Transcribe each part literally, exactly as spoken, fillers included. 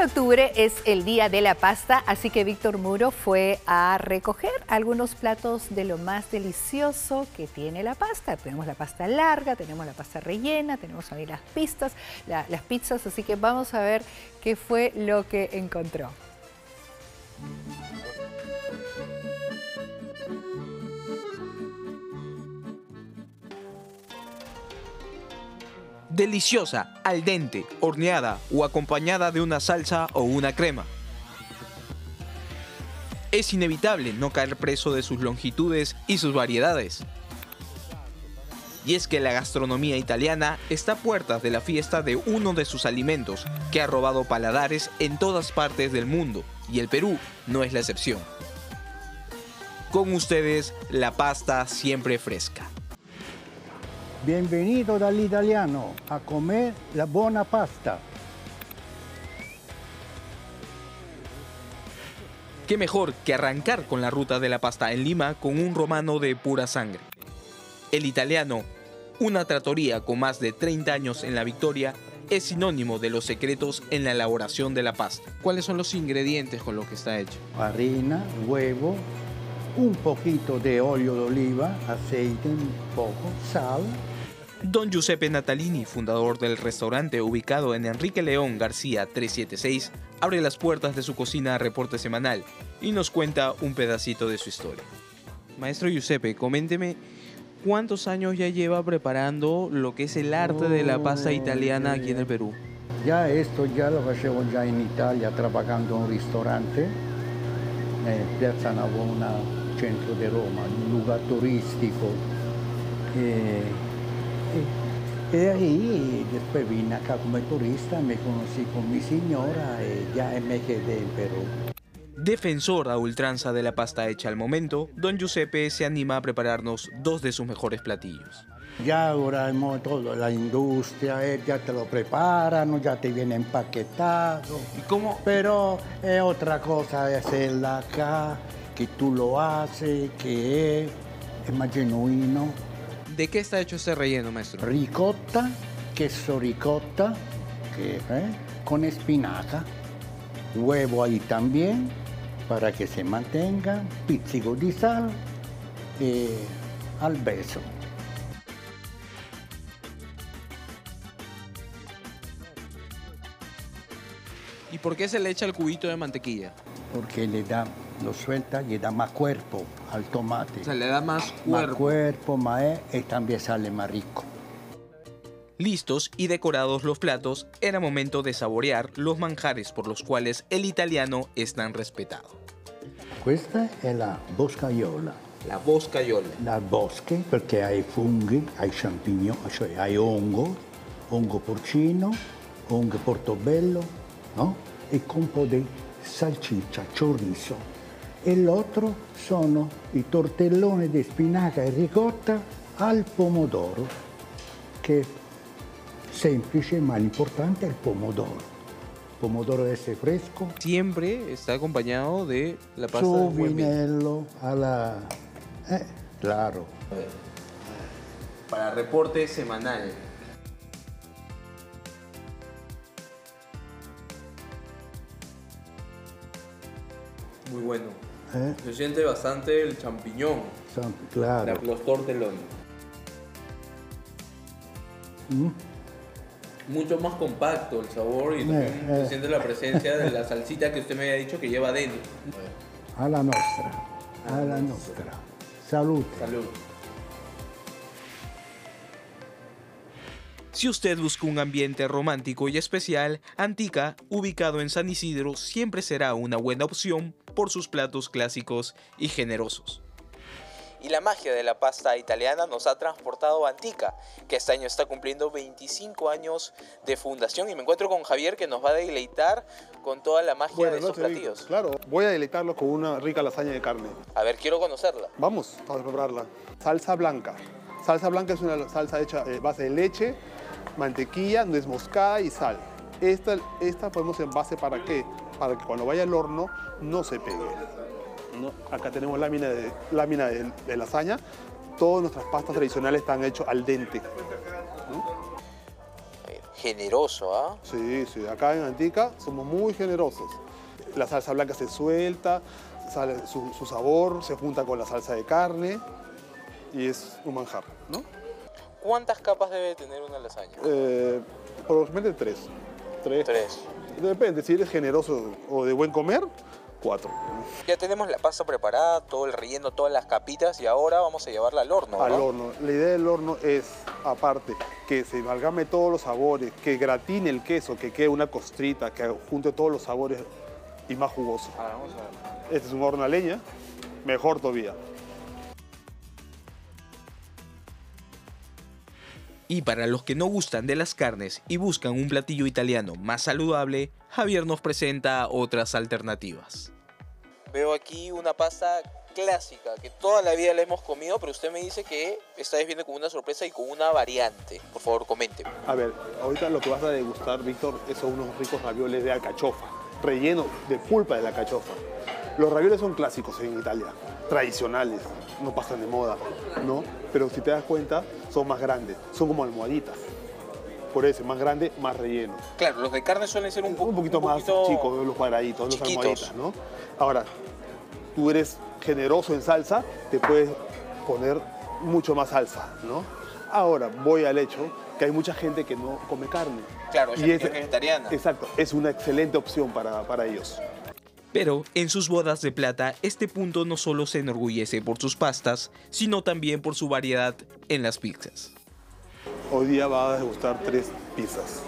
de octubre es el día de la pasta, así que Víctor Muro fue a recoger algunos platos de lo más delicioso que tiene la pasta. Tenemos la pasta larga, tenemos la pasta rellena, tenemos también las pizzas, la, las pizzas, así que vamos a ver qué fue lo que encontró. Deliciosa, al dente, horneada o acompañada de una salsa o una crema. Es inevitable no caer preso de sus longitudes y sus variedades. Y es que la gastronomía italiana está a puertas de la fiesta de uno de sus alimentos, que ha robado paladares en todas partes del mundo, y el Perú no es la excepción. Con ustedes, la pasta siempre fresca. Bienvenido dall'italiano a comer la buena pasta. Qué mejor que arrancar con la ruta de la pasta en Lima con un romano de pura sangre. El italiano, una trattoria con más de treinta años en la Victoria, es sinónimo de los secretos en la elaboración de la pasta. ¿Cuáles son los ingredientes con los que está hecho? Harina, huevo, un poquito de óleo de oliva, aceite, un poco, sal. Don Giuseppe Natalini, fundador del restaurante ubicado en Enrique León García trescientos setenta y seis, abre las puertas de su cocina a Reporte Semanal y nos cuenta un pedacito de su historia. Maestro Giuseppe, coménteme, ¿cuántos años ya lleva preparando lo que es el arte oh, de la pasta italiana aquí en el Perú? Ya esto ya lo llevo ya en Italia, trabajando en un restaurante, en Piazza Navona, centro de Roma, un lugar turístico. Eh, Y de ahí después vine acá como turista, me conocí con mi señora y ya me quedé en Perú. Defensor a ultranza de la pasta hecha al momento, don Giuseppe se anima a prepararnos dos de sus mejores platillos. Ya ahora hemos todo, la industria, eh, ya te lo preparan, ya te viene empaquetado. ¿Y cómo? Pero eh, otra cosa es hacerla acá, que tú lo haces, que es, es más genuino. ¿De qué está hecho este relleno, maestro? Ricotta, queso ricotta, que, eh, con espinaca, huevo ahí también, para que se mantenga, pizzico de sal, eh, al beso. ¿Y por qué se le echa el cubito de mantequilla? Porque le da... lo suelta y da más cuerpo al tomate. O sea, le da más cuerpo. Más cuerpo, más y también sale más rico. Listos y decorados los platos, era momento de saborear los manjares por los cuales el italiano es tan respetado. Esta es la boscaiola. La boscaiola. La bosque, porque hay funghi, hay champiñón, hay hongo, hongo porcino, hongo portobello, ¿no? Y con poder salchicha, chorizo. El otro sono i tortelloni di spinaca e ricotta al pomodoro, che è semplice ma l'importante è il pomodoro. El pomodoro ese fresco. Siempre está acompañado de la pasta de vinello a la... Eh, claro. Para Reporte Semanal. Muy bueno. ¿Eh? Se siente bastante el champiñón. Claro. La, los tortelones. ¿Mm? Mucho más compacto el sabor y también eh, eh. se siente la presencia de la salsita que usted me había dicho que lleva dentro. A la nuestra. A, a la nuestra. Salud. Salud. Si usted busca un ambiente romántico y especial, Antica, ubicado en San Isidro, siempre será una buena opción por sus platos clásicos y generosos. Y la magia de la pasta italiana nos ha transportado a Antica, que este año está cumpliendo veinticinco años de fundación, y me encuentro con Javier, que nos va a deleitar con toda la magia bueno, de esos platillos. Claro, voy a deleitarlo con una rica lasaña de carne. A ver, quiero conocerla. Vamos a prepararla. Salsa blanca. Salsa blanca es una salsa hecha a base de leche, mantequilla, nuez moscada y sal. Esta, esta ponemos en base para qué? Para que cuando vaya al horno no se pegue. ¿No? Acá tenemos lámina, de, lámina de, de lasaña. Todas nuestras pastas tradicionales están hechas al dente. ¿No? Generoso, ¿ah? ¿Eh? Sí, sí, acá en Antica somos muy generosos. La salsa blanca se suelta, sale su, su sabor se junta con la salsa de carne y es un manjar, ¿no? ¿Cuántas capas debe tener una lasaña? Eh, probablemente tres. tres. Tres. Depende, si eres generoso o de buen comer, cuatro. Ya tenemos la pasta preparada, todo el relleno, todas las capitas y ahora vamos a llevarla al horno, ¿verdad? Al horno. La idea del horno es, aparte, que se amalgame todos los sabores, que gratine el queso, que quede una costrita, que junte todos los sabores y más jugoso. Ah, vamos a ver. Este es un horno a leña, mejor todavía. Y para los que no gustan de las carnes y buscan un platillo italiano más saludable, Javier nos presenta otras alternativas. Veo aquí una pasta clásica que toda la vida la hemos comido, pero usted me dice que esta vez viene con una sorpresa y con una variante. Por favor, comente. A ver, ahorita lo que vas a degustar, Víctor, son unos ricos ravioles de alcachofa, relleno de pulpa de la alcachofa. Los ravioles son clásicos en Italia, tradicionales, no pasan de moda, ¿no? Pero si te das cuenta, son más grandes, son como almohaditas. Por eso, más grande, más relleno. Claro, los de carne suelen ser un, po un poquito un más poquito chicos, los cuadraditos, chiquitos. Los almohaditas, ¿no? Ahora, tú eres generoso en salsa, te puedes poner mucho más salsa, ¿no? Ahora, voy al hecho que hay mucha gente que no come carne. Claro, ella es vegetariana. Exacto, es una excelente opción para, para ellos. Pero en sus bodas de plata, este punto no solo se enorgullece por sus pastas, sino también por su variedad en las pizzas. Hoy día va a degustar tres pizzas.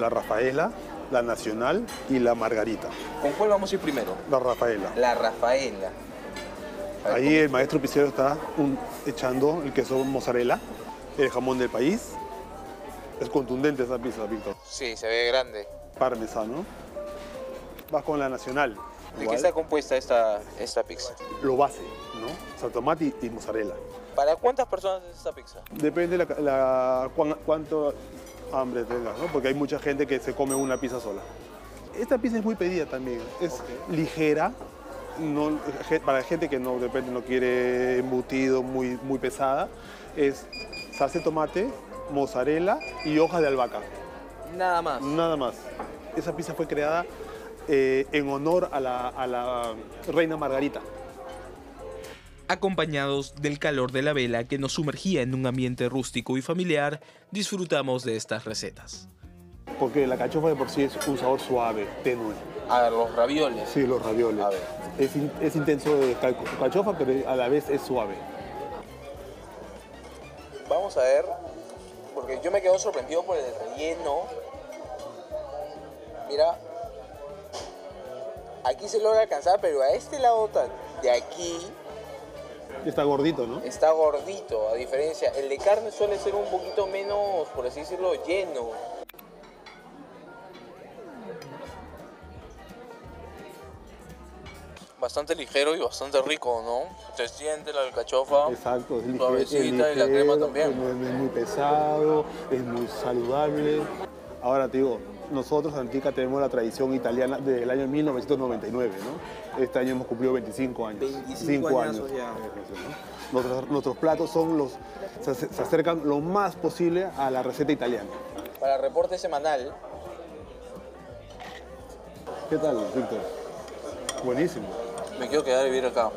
La Rafaela, la Nacional y la Margarita. ¿Con cuál vamos a ir primero? La Rafaela. La Rafaela. Ahí cómo... el maestro pizzero está un, echando el queso mozzarella, el jamón del país. Es contundente esa pizza, Víctor. Sí, se ve grande. Parmesano. Vas con la Nacional. ¿De qué está compuesta esta, esta pizza? Lo base, ¿no? O sea, tomate y, y mozzarella. ¿Para cuántas personas es esta pizza? Depende la, la, cuán, cuánto hambre tengas, ¿no? Porque hay mucha gente que se come una pizza sola. Esta pizza es muy pedida también. Es okay. Ligera, no, para gente que no, de repente no quiere embutido, muy, muy pesada. Es salsa de tomate, mozzarella y hojas de albahaca. Nada más. Nada más. Esa pizza fue creada... Eh, en honor a la, a la reina Margarita. Acompañados del calor de la vela que nos sumergía en un ambiente rústico y familiar, disfrutamos de estas recetas. Porque la alcachofa de por sí es un sabor suave, tenue. A ver, los ravioles. Sí, los ravioles. A ver. Es, in, es intenso de alcachofa, pero a la vez es suave. Vamos a ver, porque yo me quedo sorprendido por el relleno. Mira. Aquí se logra alcanzar, pero a este lado de aquí... Está gordito, ¿no? Está gordito, a diferencia. El de carne suele ser un poquito menos, por así decirlo, lleno. Bastante ligero y bastante rico, ¿no? Se siente la alcachofa. Exacto, es ligero, suavecita, es ligero, y la crema también. Es muy pesado, es muy saludable. Ahora te digo... Nosotros, Antica, tenemos la tradición italiana desde el año mil novecientos noventa y nueve, ¿no? Este año hemos cumplido veinticinco años. veinticinco años. Ya. Nuestros, nuestros platos son los, se, se acercan lo más posible a la receta italiana. Para reporte semanal. ¿Qué tal, Víctor? Buenísimo. Me quiero quedar a vivir acá.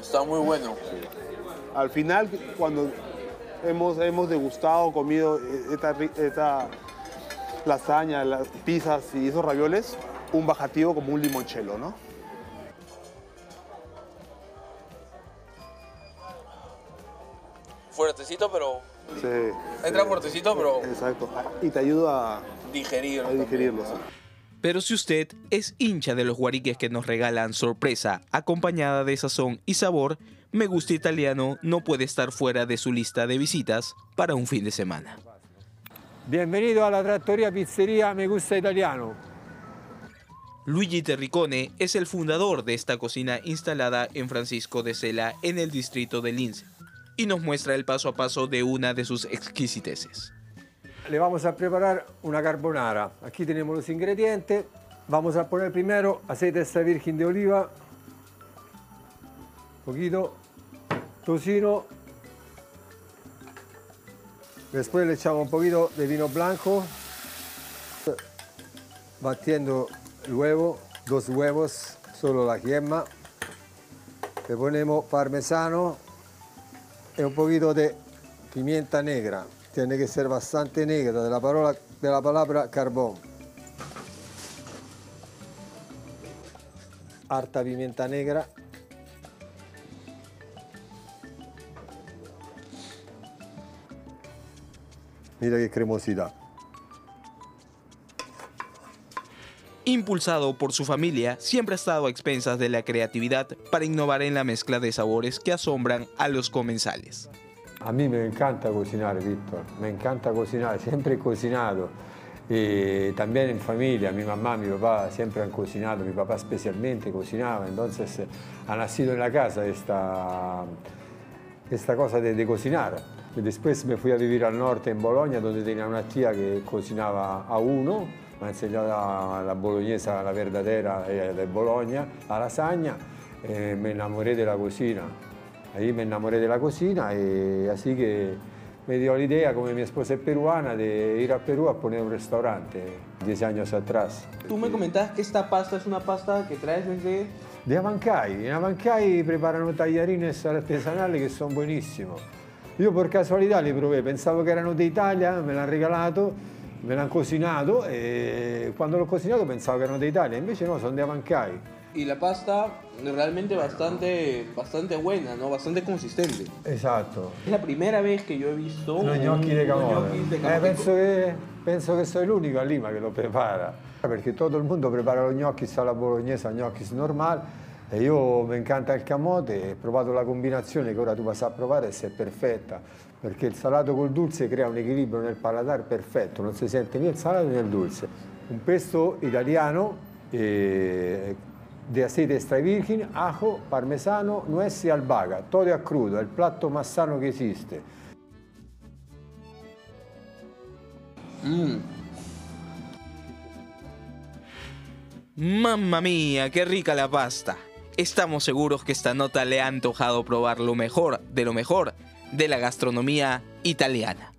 Está muy bueno. Sí. Al final, cuando... Hemos, hemos degustado, comido esta, esta lasaña, las pizzas y esos ravioles, un bajativo como un limoncello, ¿no? Fuertecito, pero... Sí. Entra sí, fuertecito, pero... Exacto. Y te ayuda a... Digerirlo. A digerirlo, sí. Pero si usted es hincha de los guariques que nos regalan sorpresa, acompañada de sazón y sabor, Me Gusta Italiano no puede estar fuera de su lista de visitas para un fin de semana. Bienvenido a la trattoria pizzería Me Gusta Italiano. Luigi Terricone es el fundador de esta cocina instalada en Francisco de Sela, en el distrito de Lince, y nos muestra el paso a paso de una de sus exquisiteces. Le vamos a preparar una carbonara. Aquí tenemos los ingredientes. Vamos a poner primero aceite extra virgen de oliva, un poquito tocino, Después le echamos un poquito de vino blanco, batiendo el huevo, dos huevos, solo la yema. Le ponemos parmesano y un poquito de pimienta negra. Tiene que ser bastante negra, de la palabra, de la palabra carbón. Harta pimienta negra. Mira qué cremosidad. Impulsado por su familia, siempre ha estado a expensas de la creatividad para innovar en la mezcla de sabores que asombran a los comensales. A mí me encanta cocinar, Víctor. Me encanta cocinar, siempre he cocinado. Y también en familia, mi mamá, mi papá siempre han cocinado, mi papá especialmente cocinaba. Entonces ha nacido en la casa esta, esta cosa de, de cocinar. Después me fui a vivir al norte, en Bologna, donde tenía una tía que cocinaba a uno, me ha enseñado la bolognesa, la verdadera de Bologna, la lasagna, eh, me enamoré de la cocina. Ahí me enamoré de la cocina, y así que me dio la idea, como mi esposa es peruana, de ir a Perú a poner un restaurante, diez años atrás. Tú me comentabas que esta pasta es una pasta que traes desde... De Avancay. En Avancay preparan tallarines artesanales que son buenísimos. Io per casualità li provai, pensavo che erano d'Italia, me l'hanno regalato, me l'hanno cocinato e quando l'ho cocinato pensavo che erano d'Italia, invece no, sono di Avancay. Y la pasta realmente bastante, bastante buena, ¿no? Bastante consistente. Exacto. Es la primera vez que yo he visto los gnocchi de camote. Eh, penso che, penso che sono l'unico a Lima che lo prepara, perché tutto il mondo prepara lo gnocchi alla bolognese, gnocchi normale. E io mi encanta il camote, ho provato la combinazione che ora tu vas a provare e se è perfetta, perché il salato col dulce crea un equilibrio nel paladar perfetto, non si sente né il salato né il dulce. Un pesto italiano eh, di aceite extra virgin, ajo, parmesano, nuez e albahaca, todo a crudo, è il piatto massano che esiste. Mm. Mamma mia, qué rica la pasta. Estamos seguros que esta nota le ha antojado probar lo mejor de lo mejor de la gastronomía italiana.